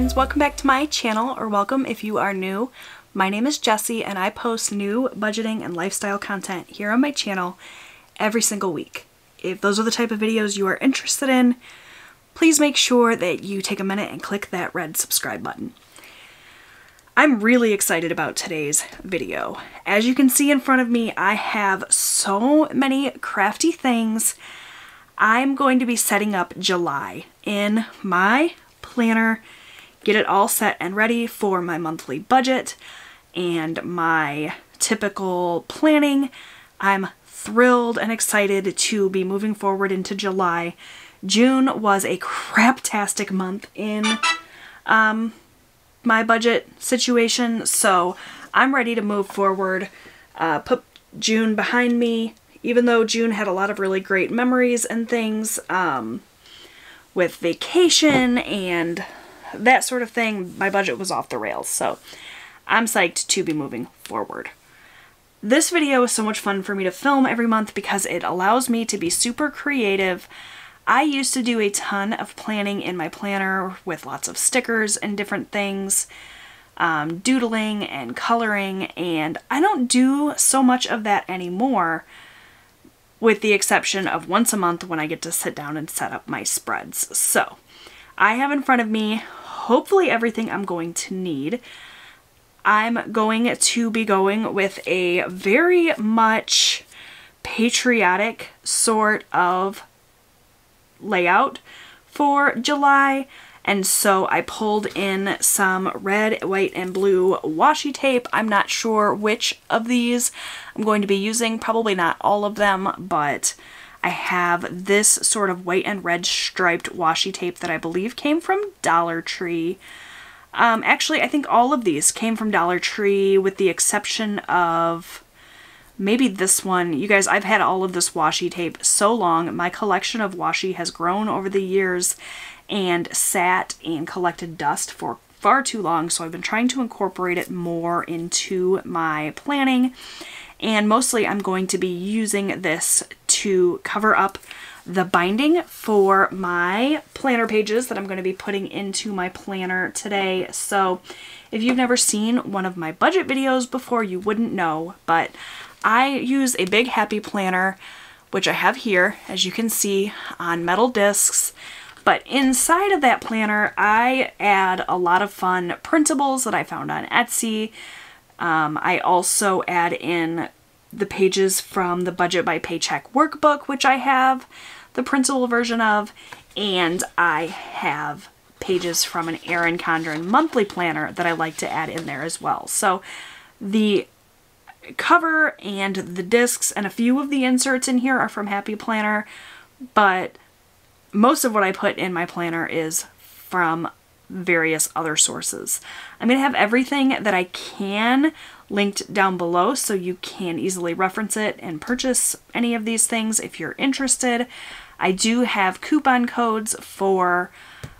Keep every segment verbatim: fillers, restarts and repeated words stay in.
friends, welcome back to my channel, or welcome if you are new. My name is Jessie and I post new budgeting and lifestyle content here on my channel every single week. If those are the type of videos you are interested in, please make sure that you take a minute and click that red subscribe button. I'm really excited about today's video. As you can see in front of me, I have so many crafty things. I'm going to be setting up July in my planner, get it all set and ready for my monthly budget and my typical planning. I'm thrilled and excited to be moving forward into July. June was a craptastic month in um, my budget situation, so I'm ready to move forward, uh, put June behind me. Even though June had a lot of really great memories and things um, with vacation and that sort of thing, my budget was off the rails. So I'm psyched to be moving forward. This video is so much fun for me to film every month because it allows me to be super creative. I used to do a ton of planning in my planner with lots of stickers and different things. Um, doodling and coloring, and I don't do so much of that anymore, with the exception of once a month when I get to sit down and set up my spreads. So I have in front of me hopefully everything I'm going to need. I'm going to be going with a very much patriotic sort of layout for July, and so I pulled in some red, white, and blue washi tape. I'm not sure which of these I'm going to be using, probably not all of them, but I have this sort of white and red striped washi tape that I believe came from Dollar Tree. Um, actually, I think all of these came from Dollar Tree with the exception of maybe this one. You guys, I've had all of this washi tape so long. My collection of washi has grown over the years and sat and collected dust for far too long, so I've been trying to incorporate it more into my planning, and mostly I'm going to be using this to cover up the binding for my planner pages that I'm going to be putting into my planner today. So if you've never seen one of my budget videos before, you wouldn't know, but I use a big Happy Planner, which I have here, as you can see, on metal discs. But inside of that planner, I add a lot of fun printables that I found on Etsy. Um, I also add in the pages from the Budget by Paycheck workbook, which I have the printable version of, and I have pages from an Erin Condren monthly planner that I like to add in there as well. So the cover and the discs and a few of the inserts in here are from Happy Planner, but most of what I put in my planner is from various other sources. I'm going to have everything that I can linked down below so you can easily reference it and purchase any of these things if you're interested. I do have coupon codes for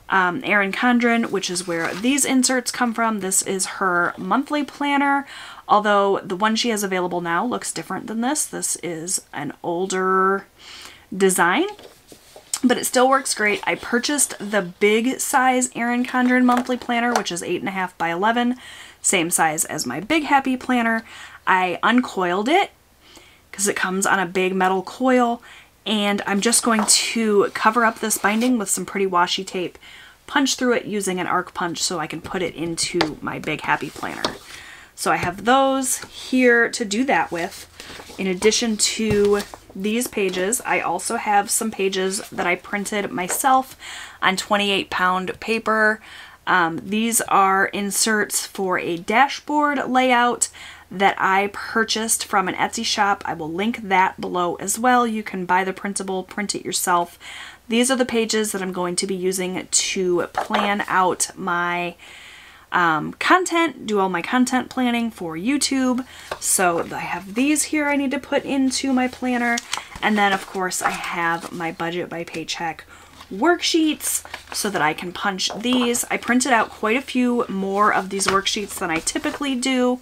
um, Erin Condren, which is where these inserts come from. This is her monthly planner, although the one she has available now looks different than this. This is an older design, but it still works great. I purchased the big size Erin Condren monthly planner, which is eight and a half by eleven, same size as my big Happy Planner. I uncoiled it because it comes on a big metal coil, and I'm just going to cover up this binding with some pretty washi tape, punch through it using an arc punch so I can put it into my big Happy Planner. So I have those here to do that with. In addition to these pages, I also have some pages that I printed myself on twenty-eight pound paper. Um, these are inserts for a dashboard layout that I purchased from an Etsy shop. I will link that below as well. You can buy the printable, print it yourself. These are the pages that I'm going to be using to plan out my Um, content, do all my content planning for YouTube. So I have these here I need to put into my planner. And then of course I have my Budget by Paycheck worksheets so that I can punch these. I printed out quite a few more of these worksheets than I typically do.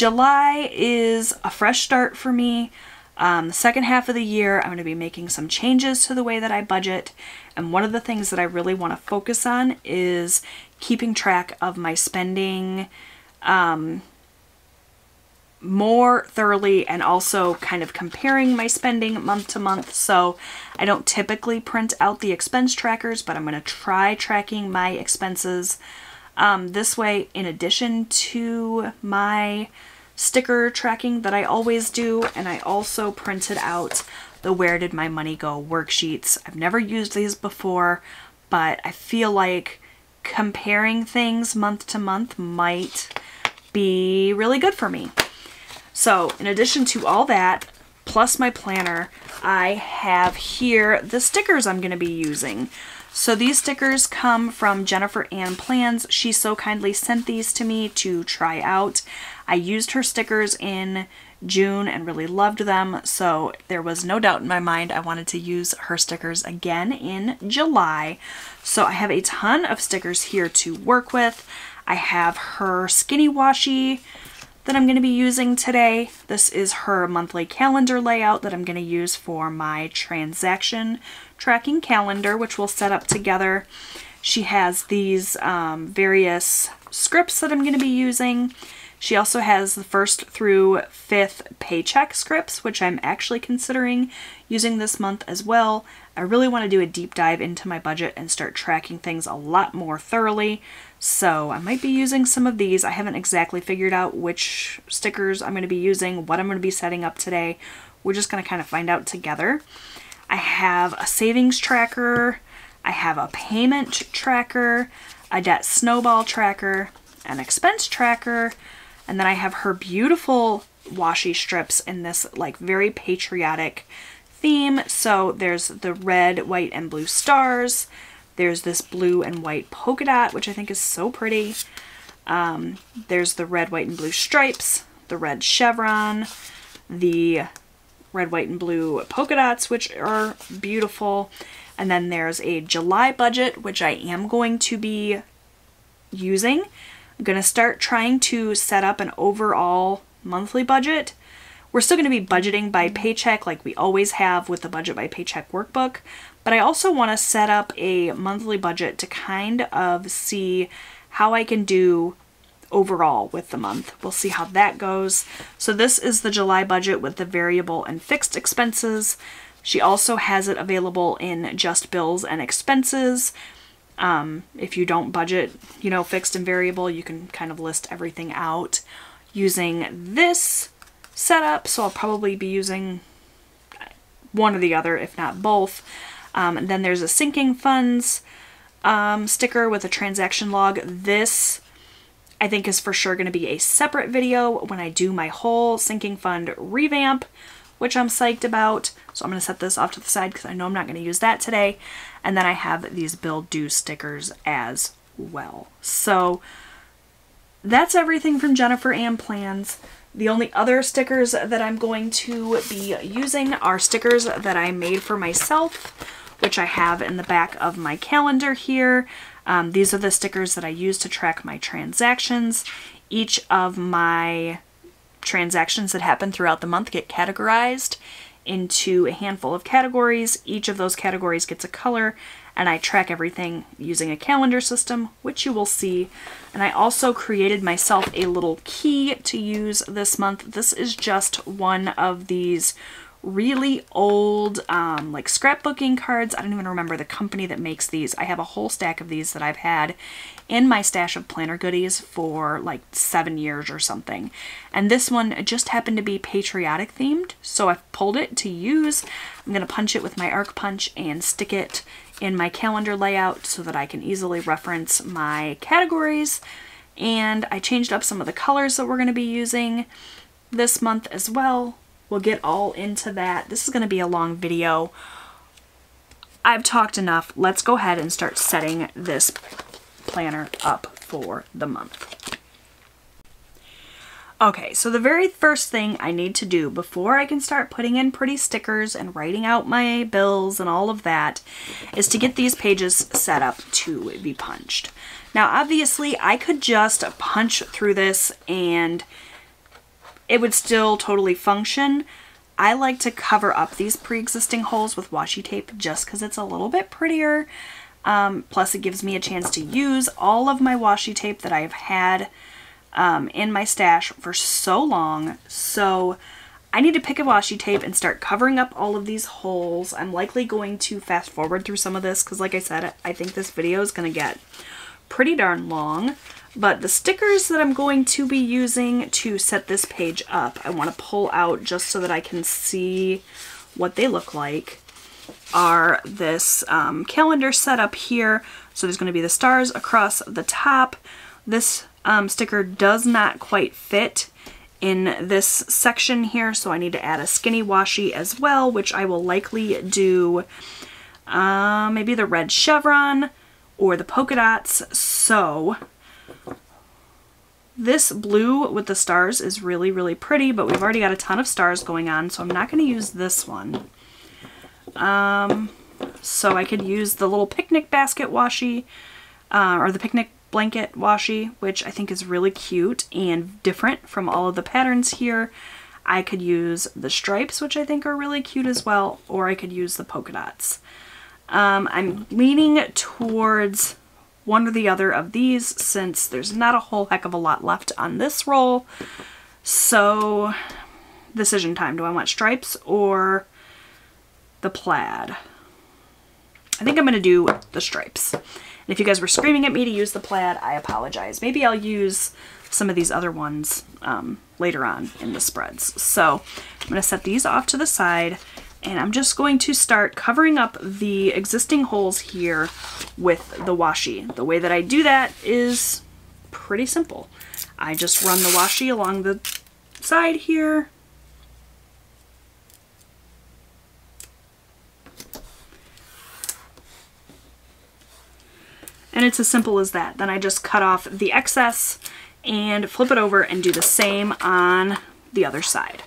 July is a fresh start for me. Um, the second half of the year, I'm going to be making some changes to the way that I budget. And one of the things that I really want to focus on is keeping track of my spending um, more thoroughly, and also kind of comparing my spending month to month. So I don't typically print out the expense trackers, but I'm going to try tracking my expenses um, this way, in addition to my sticker tracking that I always do. And I also printed out the Where Did My Money Go worksheets. I've never used these before, but I feel like comparing things month to month might be really good for me. So in addition to all that, plus my planner, I have here the stickers I'm going to be using. So these stickers come from Jennifer Ann Plans. She so kindly sent these to me to try out. I used her stickers in June and really loved them, so there was no doubt in my mind I wanted to use her stickers again in July. So I have a ton of stickers here to work with. I have her skinny washi that I'm going to be using today. This is her monthly calendar layout that I'm going to use for my transaction tracking calendar, which we'll set up together. She has these um, various scripts that I'm going to be using. She also has the first through fifth paycheck scripts, which I'm actually considering using this month as well. I really want to do a deep dive into my budget and start tracking things a lot more thoroughly, so I might be using some of these. I haven't exactly figured out which stickers I'm going to be using, what I'm going to be setting up today. We're just going to kind of find out together. I have a savings tracker, I have a payment tracker, a debt snowball tracker, an expense tracker, and then I have her beautiful washi strips in this like very patriotic theme. So there's the red, white, and blue stars. There's this blue and white polka dot, which I think is so pretty. Um, there's the red, white, and blue stripes, the red chevron, the red, white, and blue polka dots, which are beautiful. And then there's a July budget, which I am going to be using. I'm going to start trying to set up an overall monthly budget. We're still going to be budgeting by paycheck like we always have with the budget by paycheck workbook, but I also want to set up a monthly budget to kind of see how I can do overall with the month. We'll see how that goes. So this is the July budget with the variable and fixed expenses. She also has it available in just bills and expenses. Um, if you don't budget, you know, fixed and variable, you can kind of list everything out using this setup. So I'll probably be using one or the other, if not both. Um, and then there's a sinking funds um, sticker with a transaction log. This, I think, is for sure going to be a separate video when I do my whole sinking fund revamp, which I'm psyched about. So I'm going to set this off to the side because I know I'm not going to use that today. And then I have these bill due stickers as well. So that's everything from Jennifer Ann Plans. The only other stickers that I'm going to be using are stickers that I made for myself, which I have in the back of my calendar here. Um, these are the stickers that I use to track my transactions. Each of my transactions that happen throughout the month get categorized into a handful of categories. Each of those categories gets a color, and I track everything using a calendar system, which you will see. And I also created myself a little key to use this month. This is just one of these really old um, like scrapbooking cards. I don't even remember the company that makes these. I have a whole stack of these that I've had in my stash of planner goodies for like seven years or something. And this one just happened to be patriotic themed, so I've pulled it to use. I'm going to punch it with my arc punch and stick it in my calendar layout so that I can easily reference my categories. And I changed up some of the colors that we're going to be using this month as well. We'll get all into that. This is going to be a long video. I've talked enough. Let's go ahead and start setting this planner up for the month. Okay, so the very first thing I need to do before I can start putting in pretty stickers and writing out my bills and all of that is to get these pages set up to be punched. Now, obviously, I could just punch through this and it would still totally function. I like to cover up these pre-existing holes with washi tape just because it's a little bit prettier. Um, plus it gives me a chance to use all of my washi tape that I have had um, in my stash for so long. So I need to pick a washi tape and start covering up all of these holes. I'm likely going to fast forward through some of this because, like I said, I think this video is going to get pretty darn long. But the stickers that I'm going to be using to set this page up, I want to pull out just so that I can see what they look like, are this um, calendar set up here. So there's going to be the stars across the top. This um, sticker does not quite fit in this section here, so I need to add a skinny washi as well, which I will likely do uh, maybe the red chevron or the polka dots. So this blue with the stars is really, really pretty, but we've already got a ton of stars going on, so I'm not going to use this one. Um, so I could use the little picnic basket washi, uh, or the picnic blanket washi, which I think is really cute and different from all of the patterns here. I could use the stripes, which I think are really cute as well, or I could use the polka dots. Um, I'm leaning towards one or the other of these since there's not a whole heck of a lot left on this roll. So, decision time. Do I want stripes or the plaid? I think I'm going to do the stripes. And if you guys were screaming at me to use the plaid, I apologize. Maybe I'll use some of these other ones um, later on in the spreads. So, I'm going to set these off to the side. And I'm just going to start covering up the existing holes here with the washi. The way that I do that is pretty simple. I just run the washi along the side here. And it's as simple as that. Then I just cut off the excess and flip it over and do the same on the other side.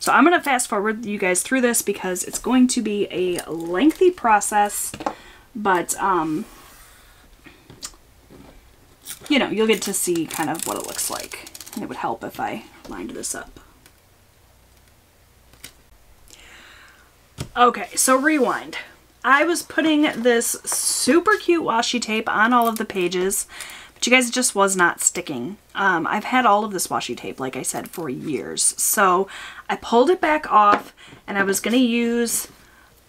So I'm going to fast forward you guys through this because it's going to be a lengthy process, but, um, you know, you'll get to see kind of what it looks like. And it would help if I lined this up. Okay, so rewind. I was putting this super cute washi tape on all of the pages, but you guys, it just was not sticking. Um, I've had all of this washi tape, like I said, for years. So I pulled it back off and I was going to use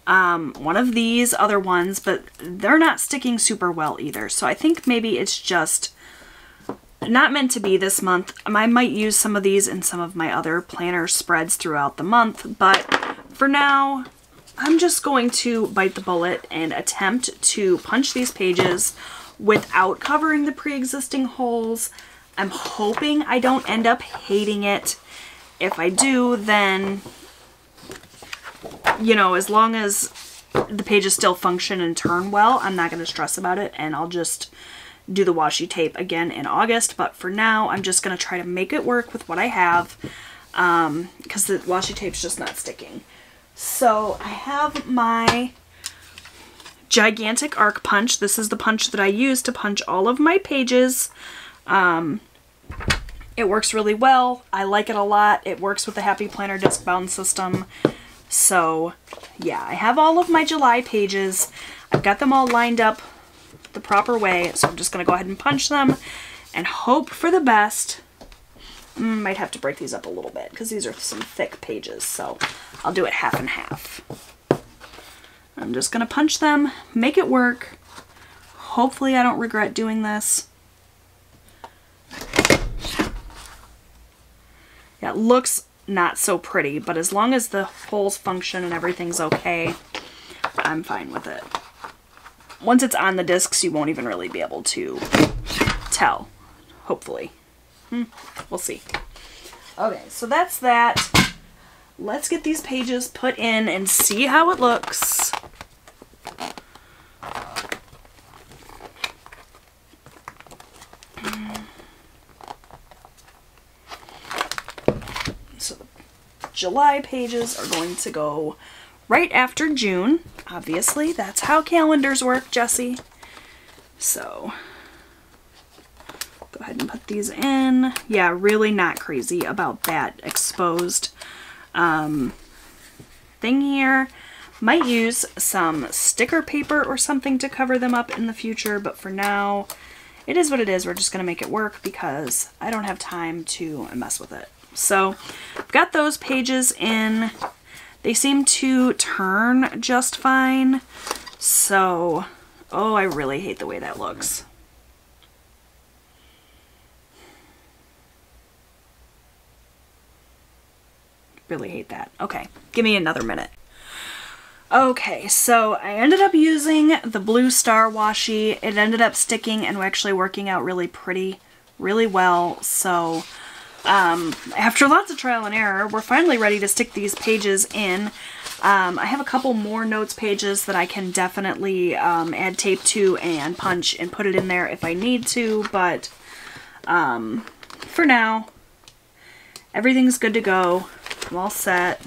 um, one of these other ones, but they're not sticking super well either. So I think maybe it's just not meant to be this month. I might use some of these in some of my other planner spreads throughout the month, but for now, I'm just going to bite the bullet and attempt to punch these pages without covering the pre-existing holes. I'm hoping I don't end up hating it. If I do, then, you know, as long as the pages still function and turn well, I'm not going to stress about it, and I'll just do the washi tape again in August. But for now, I'm just going to try to make it work with what I have, um, because the washi tape's just not sticking. So I have my gigantic arc punch. This is the punch that I use to punch all of my pages. Um, it works really well. I like it a lot. It works with the Happy Planner disc bound system. So yeah, I have all of my July pages. I've got them all lined up the proper way. So I'm just going to go ahead and punch them and hope for the best. Might have to break these up a little bit because these are some thick pages, so I'll do it half and half. I'm just going to punch them, make it work. Hopefully I don't regret doing this. Yeah, it looks not so pretty, but as long as the holes function and everything's okay, I'm fine with it. Once it's on the discs, you won't even really be able to tell, hopefully. Hmm, we'll see. Okay, so that's that. Let's get these pages put in and see how it looks. So the July pages are going to go right after June. Obviously, that's how calendars work, Jessie. So go ahead and put these in. Yeah, really not crazy about that exposed um, thing here. Might use some sticker paper or something to cover them up in the future, but for now, it is what it is. We're just going to make it work because I don't have time to mess with it. So I've got those pages in. They seem to turn just fine. So, oh, I really hate the way that looks. Really hate that. Okay, give me another minute. Okay, so I ended up using the Blue Star washi. It ended up sticking and actually working out really pretty, really well. So um, after lots of trial and error, we're finally ready to stick these pages in. Um, I have a couple more notes pages that I can definitely um, add tape to and punch and put it in there if I need to, but um, for now, everything's good to go. I'm all set.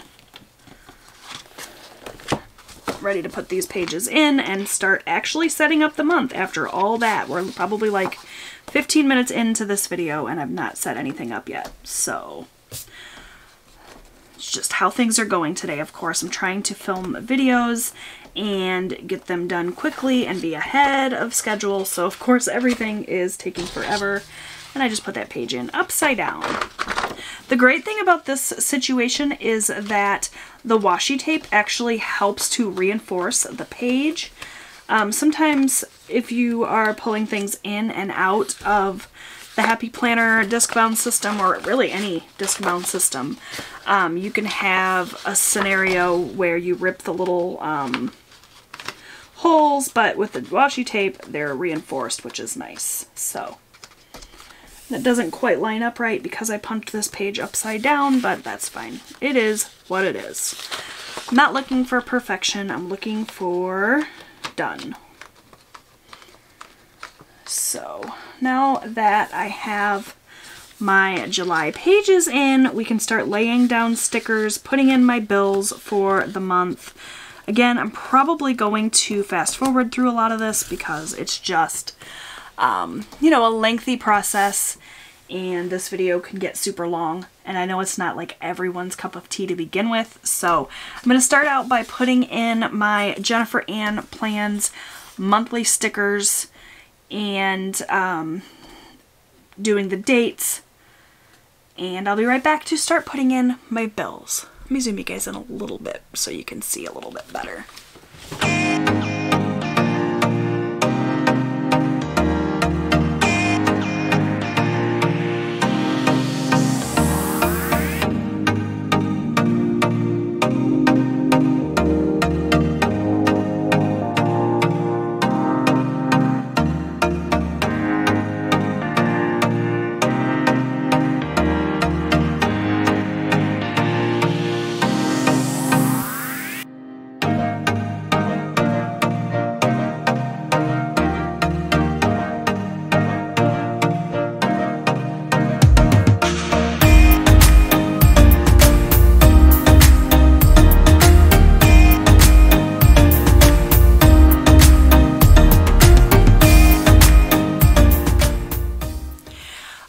Ready to put these pages in and start actually setting up the month after all that. We're probably like fifteen minutes into this video and I've not set anything up yet. So it's just how things are going today. Of course, I'm trying to film videos and get them done quickly and be ahead of schedule. So of course everything is taking forever. And I just put that page in upside down. The great thing about this situation is that the washi tape actually helps to reinforce the page. Um, sometimes if you are pulling things in and out of the Happy Planner disc bound system, or really any disc bound system, um, you can have a scenario where you rip the little um, holes, but with the washi tape, they're reinforced, which is nice. So. That doesn't quite line up right because I punched this page upside down, but that's fine. It is what it is. I'm not looking for perfection. I'm looking for done. So now that I have my July pages in, we can start laying down stickers, putting in my bills for the month. Again, I'm probably going to fast forward through a lot of this because it's just... Um, you know, a lengthy process, and this video can get super long, and I know it's not like everyone's cup of tea to begin with. So I'm going to start out by putting in my Jennifer Ann Plans monthly stickers and um, doing the dates, and I'll be right back to start putting in my bills. Let me zoom you guys in a little bit so you can see a little bit better.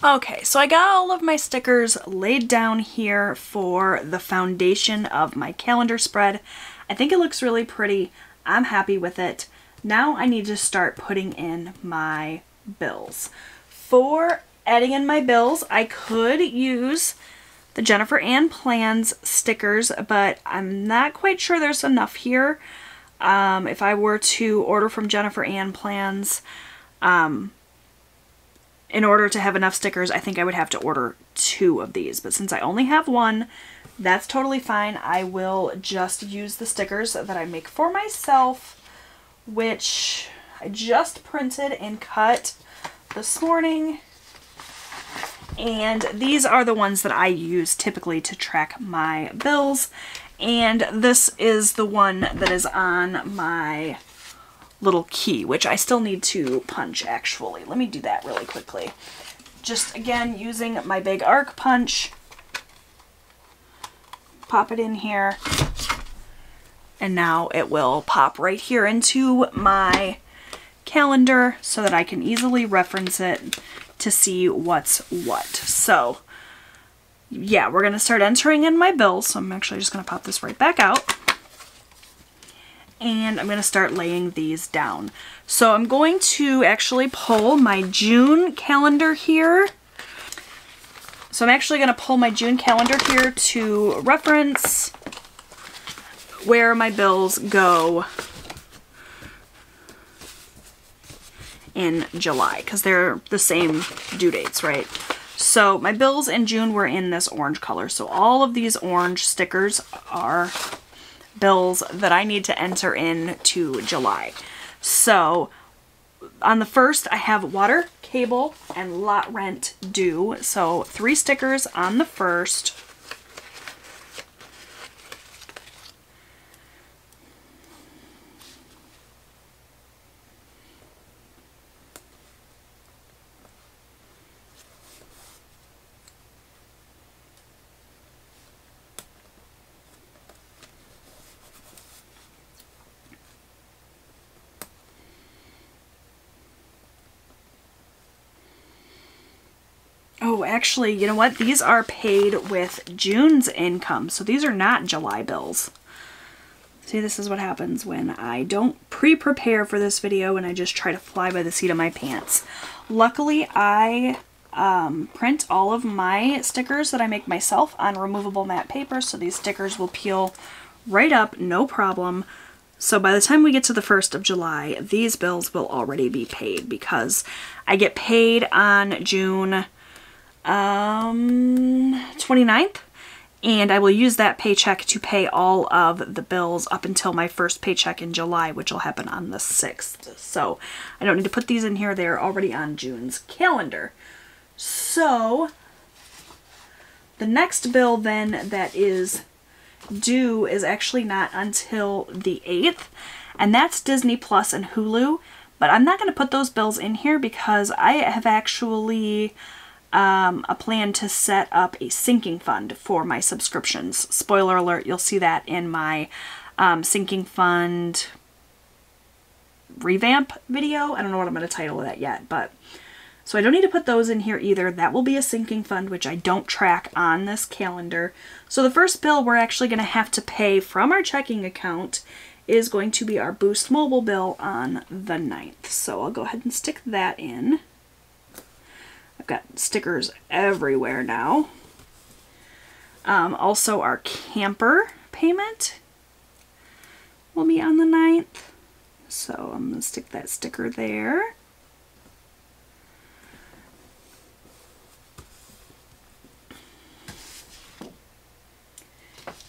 Okay, so I got all of my stickers laid down here for the foundation of my calendar spread. I think it looks really pretty. I'm happy with it. Now I need to start putting in my bills. For adding in my bills, I could use the Jennifer Ann Plans stickers, but I'm not quite sure there's enough here. Um, if I were to order from Jennifer Ann Plans, um, in order to have enough stickers, I think I would have to order two of these. But since I only have one, that's totally fine. I will just use the stickers that I make for myself, which I just printed and cut this morning. And these are the ones that I use typically to track my bills. And this is the one that is on my little key, which I still need to punch actually. Let me do that really quickly. Just again, using my big arc punch, pop it in here, and now it will pop right here into my calendar so that I can easily reference it to see what's what. So yeah, we're gonna start entering in my bills. So I'm actually just gonna pop this right back out. and I'm going to start laying these down. So I'm going to actually pull my June calendar here. So I'm actually going to pull my June calendar here to reference where my bills go in July, because they're the same due dates, right? So my bills in June were in this orange color. So all of these orange stickers are bills that I need to enter in to July. So on the first, I have water, cable, and lot rent due. So three stickers on the first. Oh, actually, you know what? These are paid with June's income, so these are not July bills. See, this is what happens when I don't pre-prepare for this video and I just try to fly by the seat of my pants. Luckily, I um, print all of my stickers that I make myself on removable matte paper, so these stickers will peel right up, no problem. So by the time we get to the first of July, these bills will already be paid because I get paid on June um twenty-ninth, and I will use that paycheck to pay all of the bills up until my first paycheck in July, which will happen on the sixth. So I don't need to put these in here, they're already on June's calendar. So the next bill then that is due is actually not until the eighth, and that's Disney Plus and Hulu, but I'm not going to put those bills in here because I have actually Um, a plan to set up a sinking fund for my subscriptions. Spoiler alert, you'll see that in my um, sinking fund revamp video. I don't know what I'm going to title that yet, but so I don't need to put those in here either. That will be a sinking fund, which I don't track on this calendar. So the first bill we're actually going to have to pay from our checking account is going to be our Boost Mobile bill on the ninth. So I'll go ahead and stick that in. I've got stickers everywhere now. Um, also, our camper payment will be on the ninth. So I'm going to stick that sticker there.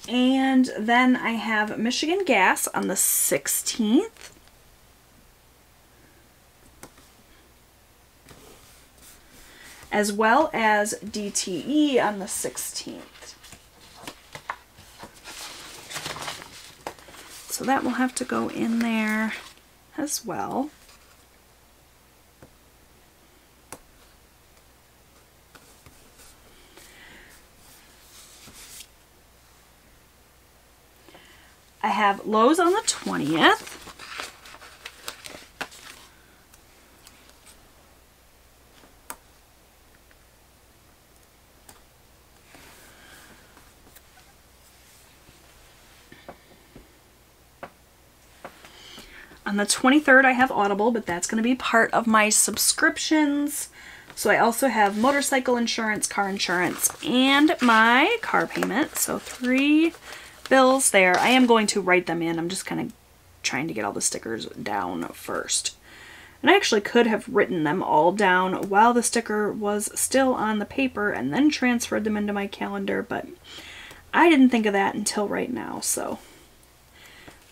And then I have Michigan Gas on the sixteenth. As well as D T E on the sixteenth. So that will have to go in there as well. I have Lowe's on the twentieth. On the twenty-third, I have Audible, but that's going to be part of my subscriptions. So I also have motorcycle insurance, car insurance, and my car payment. So three bills there. I am going to write them in. I'm just kind of trying to get all the stickers down first. And I actually could have written them all down while the sticker was still on the paper and then transferred them into my calendar, but I didn't think of that until right now. So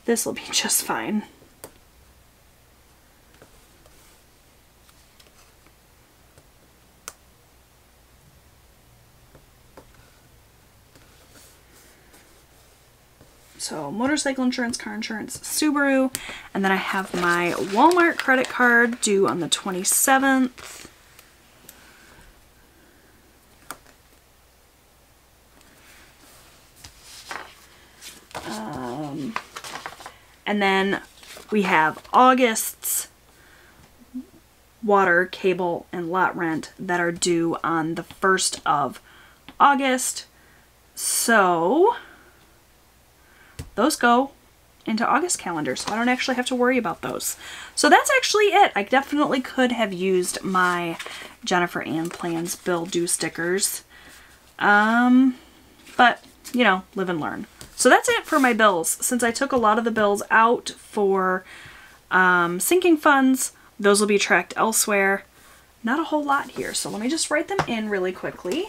this will be just fine. So motorcycle insurance, car insurance, Subaru, and then I have my Walmart credit card due on the twenty-seventh. Um, and then we have August's water, cable, and lot rent that are due on the first of August. So those go into August calendar, so I don't actually have to worry about those. So that's actually it. I definitely could have used my Jennifer Ann Plans Bill Due stickers, um, but you know, live and learn. So that's it for my bills. Since I took a lot of the bills out for um, sinking funds, those will be tracked elsewhere. Not a whole lot here, so let me just write them in really quickly.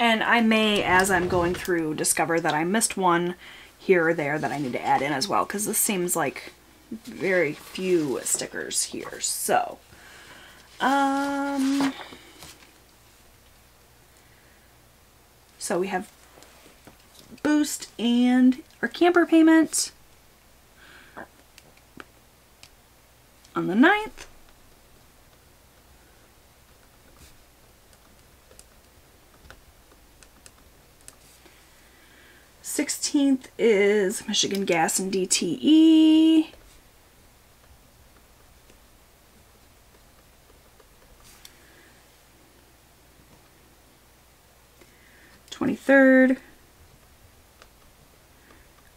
And I may, as I'm going through, discover that I missed one here or there that I need to add in as well, because this seems like very few stickers here. So, um, so we have Boost and our camper payment on the ninth. sixteenth is Michigan Gas and D T E. twenty-third,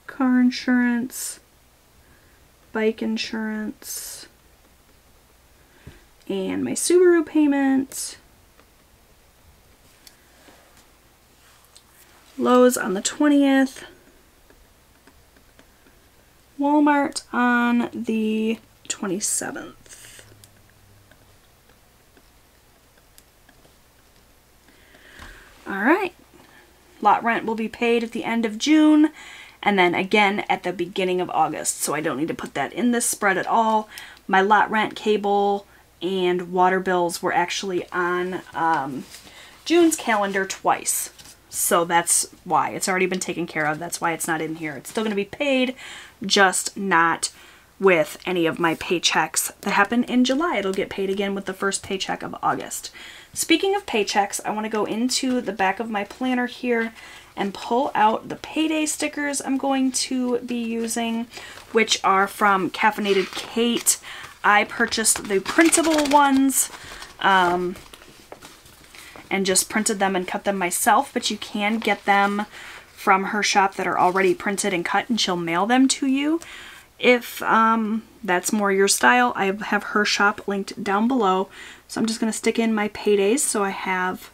car insurance, bike insurance, and my Subaru payment. Lowe's on the twentieth, Walmart on the twenty-seventh. All right, lot rent will be paid at the end of June and then again at the beginning of August, so I don't need to put that in this spread at all. My lot rent, cable, and water bills were actually on um, June's calendar twice. So that's why it's already been taken care of. That's why it's not in here. It's still going to be paid, just not with any of my paychecks that happen in July. It'll get paid again with the first paycheck of August. Speaking of paychecks, I want to go into the back of my planner here and pull out the payday stickers I'm going to be using, which are from Caffeinated Kate. I purchased the printable ones. Um, and just printed them and cut them myself, but you can get them from her shop that are already printed and cut, and she'll mail them to you if um, that's more your style. I have her shop linked down below, so I'm just going to stick in my paydays. So I have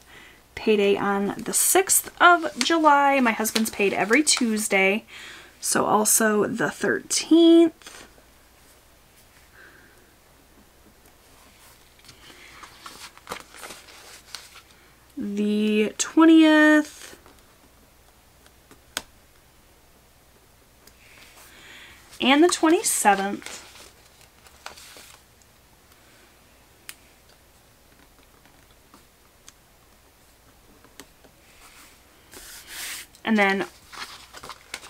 payday on the sixth of July. My husband's paid every Tuesday, so also the thirteenth. The twentieth, and the twenty-seventh. And then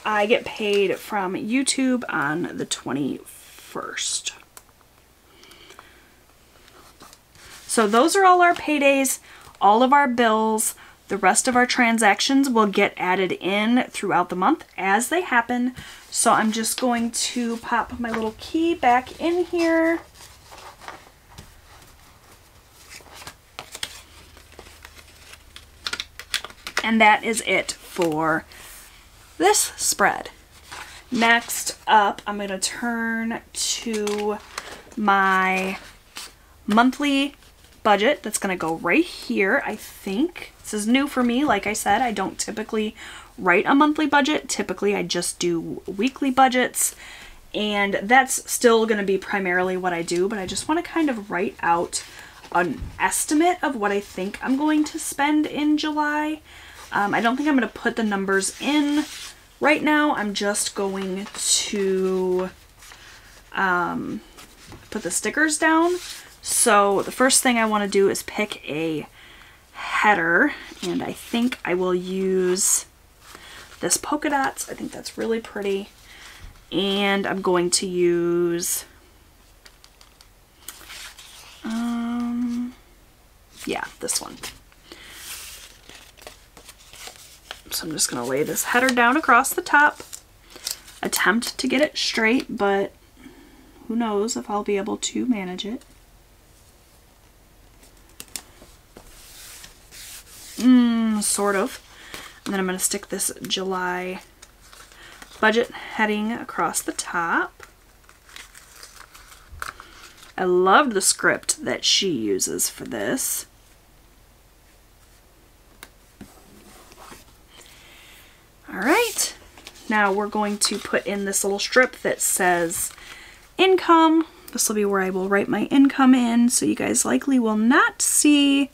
I get paid from YouTube on the twenty-first. So those are all our paydays. All of our bills, the rest of our transactions will get added in throughout the month as they happen. So I'm just going to pop my little key back in here. And that is it for this spread. Next up, I'm going to turn to my monthly budget that's going to go right here. I think this is new for me. Like I said, I don't typically write a monthly budget. Typically I just do weekly budgets, and that's still going to be primarily what I do, but I just want to kind of write out an estimate of what I think I'm going to spend in July. Um, I don't think I'm going to put the numbers in right now. I'm just going to um, put the stickers down. So the first thing I want to do is pick a header, and I think I will use this polka dots. I think that's really pretty. And I'm going to use, um, yeah, this one. So I'm just going to lay this header down across the top, attempt to get it straight, but who knows if I'll be able to manage it. Mm, sort of. And then I'm going to stick this July budget heading across the top. I loved the script that she uses for this. All right, now we're going to put in this little strip that says income. This will be where I will write my income in, so you guys likely will not see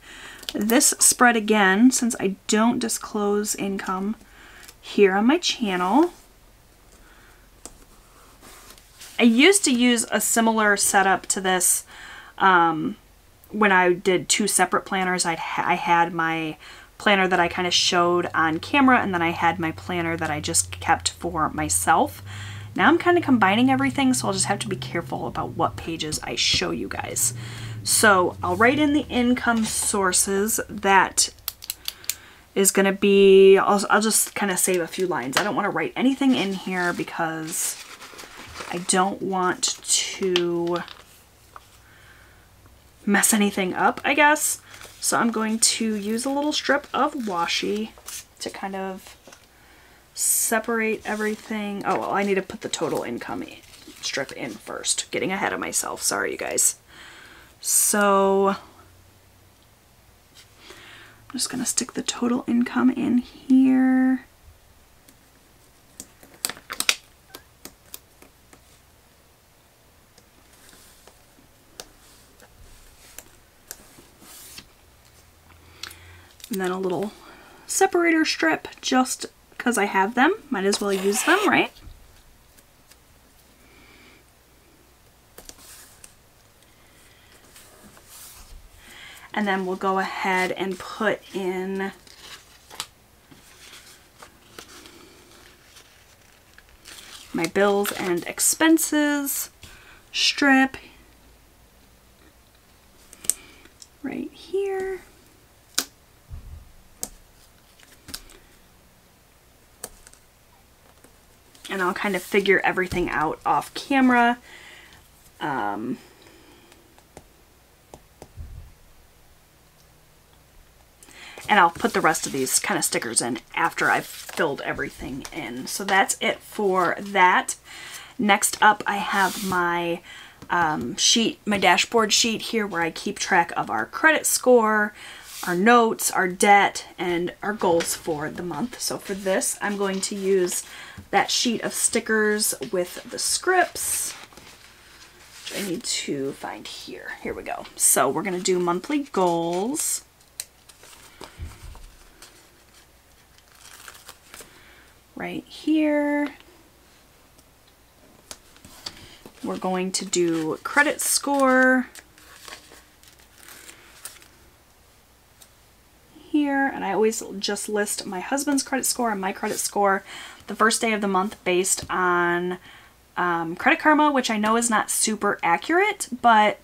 this spread again since I don't disclose income here on my channel. I used to use a similar setup to this um, when I did two separate planners. I'd ha I had my planner that I kind of showed on camera, and then I had my planner that I just kept for myself. Now I'm kind of combining everything, so I'll just have to be careful about what pages I show you guys. So I'll write in the income sources. That is going to be, I'll, I'll just kind of save a few lines. I don't want to write anything in here because I don't want to mess anything up, I guess. So I'm going to use a little strip of washi to kind of separate everything. Oh, well, I need to put the total income strip in first. Getting ahead of myself. Sorry, you guys. So I'm just going to stick the total income in here. And then a little separator strip, just because I have them. Might as well use them, right? And then we'll go ahead and put in my bills and expenses strip right here. And I'll kind of figure everything out off camera. Um, and I'll put the rest of these kind of stickers in after I've filled everything in. So that's it for that. Next up, I have my um, sheet, my dashboard sheet here, where I keep track of our credit score, our notes, our debt, and our goals for the month. So for this, I'm going to use that sheet of stickers with the scripts, which I need to find here. Here we go. So we're going to do monthly goals. Right here. We're going to do credit score. Here, and I always just list my husband's credit score and my credit score the first day of the month based on um, Credit Karma, which I know is not super accurate, but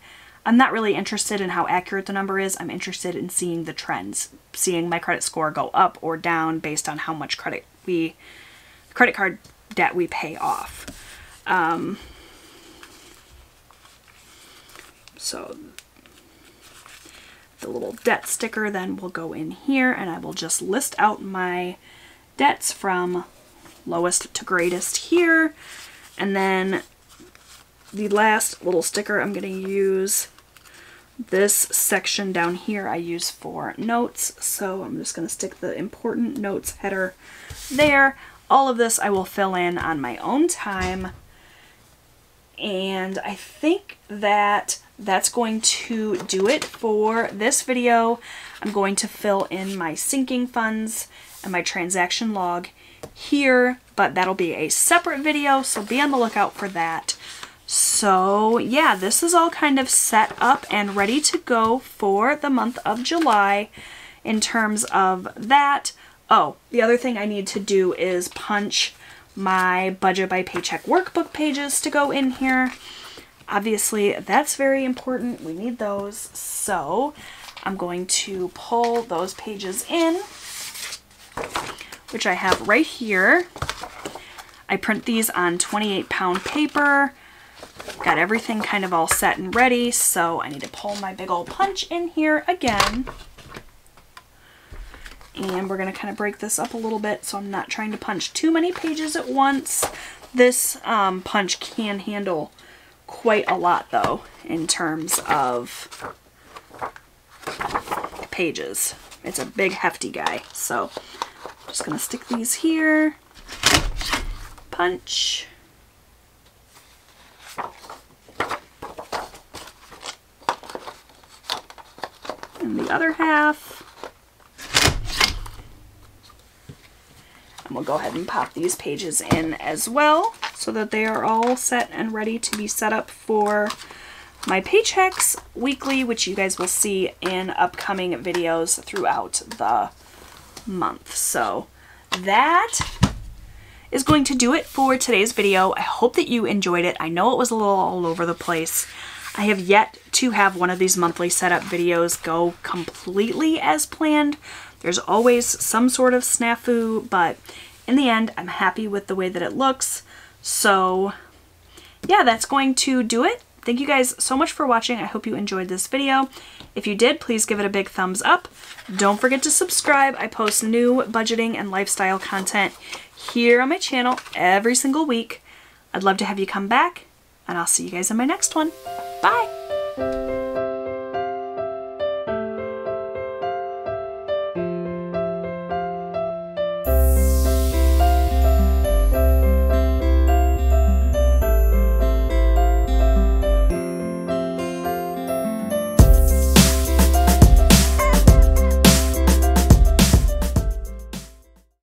I'm not really interested in how accurate the number is. I'm interested in seeing the trends, seeing my credit score go up or down based on how much credit we credit card debt we pay off. Um, so the little debt sticker then will go in here, and I will just list out my debts from lowest to greatest here. And then the last little sticker, I'm going to use this section down here I use for notes, so I'm just going to stick the important notes header there. All of this I will fill in on my own time, and I think that that's going to do it for this video. I'm going to fill in my sinking funds and my transaction log here, but that'll be a separate video, so be on the lookout for that. So yeah, this is all kind of set up and ready to go for the month of July in terms of that. Oh, the other thing I need to do is punch my budget by paycheck workbook pages to go in here. Obviously, that's very important. We need those. So I'm going to pull those pages in, which I have right here. I print these on twenty-eight pound paper. Got everything kind of all set and ready. So I need to pull my big old punch in here again. and we're going to kind of break this up a little bit, so I'm not trying to punch too many pages at once. This um, punch can handle quite a lot, though, in terms of pages. It's a big, hefty guy, so I'm just going to stick these here. Punch. And the other half. And we'll go ahead and pop these pages in as well, so that they are all set and ready to be set up for my page hacks weekly, which you guys will see in upcoming videos throughout the month. So that is going to do it for today's video. I hope that you enjoyed it. I know it was a little all over the place. I have yet to have one of these monthly setup videos go completely as planned. There's always some sort of snafu, but in the end, I'm happy with the way that it looks. So yeah, that's going to do it. Thank you guys so much for watching. I hope you enjoyed this video. If you did, please give it a big thumbs up. Don't forget to subscribe. I post new budgeting and lifestyle content here on my channel every single week. I'd love to have you come back, and I'll see you guys in my next one. Bye!